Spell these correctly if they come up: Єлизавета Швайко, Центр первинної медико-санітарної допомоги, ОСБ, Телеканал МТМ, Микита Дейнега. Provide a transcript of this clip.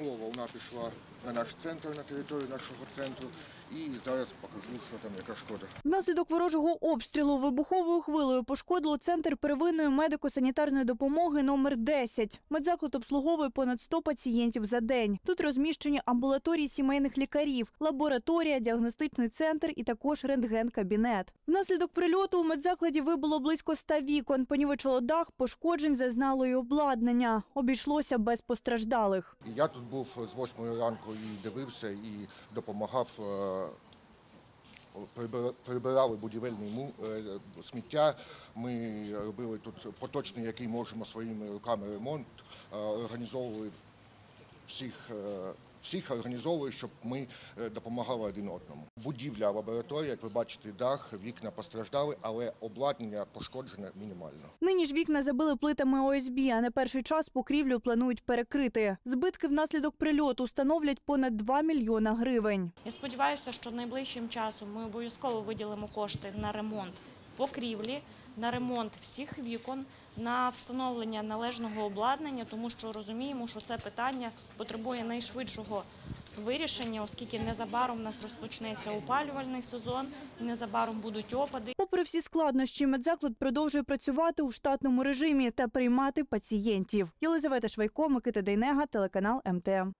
слова вона пішла на наш центр, на територію нашого центру. І зараз покажу, що там, яка шкода. Внаслідок ворожого обстрілу вибуховою хвилею пошкодило центр первинної медико-санітарної допомоги номер 10. Медзаклад обслуговує понад 100 пацієнтів за день. Тут розміщені амбулаторії сімейних лікарів, лабораторія, діагностичний центр і також рентген-кабінет. Внаслідок прильоту у медзакладі вибило близько 100 вікон, понівечило дах, пошкоджень зазнало й обладнання. Обійшлося без постраждалих. Я тут був з 8 ранку і дивився, і допомагав. Прибирали будівельне сміття, ми робили тут поточний, який можемо своїми руками ремонт, організовували всіх організовували, щоб ми допомагали один одному. Будівля, лабораторія, як ви бачите, дах, вікна постраждали, але обладнання пошкоджене мінімально. Нині ж вікна забили плитами ОСБ, а на перший час покрівлю планують перекрити. Збитки внаслідок прильоту становлять понад 2 мільйона гривень. Я сподіваюся, що найближчим часом ми обов'язково виділимо кошти на ремонт покрівлі, на ремонт всіх вікон, на встановлення належного обладнання, тому що розуміємо, що це питання потребує найшвидшого вирішення, оскільки незабаром у нас розпочнеться опалювальний сезон і незабаром будуть опади. Попри всі складнощі, медзаклад продовжує працювати у штатному режимі та приймати пацієнтів. Єлизавета Швайко, Микита Дейнега, телеканал МТМ.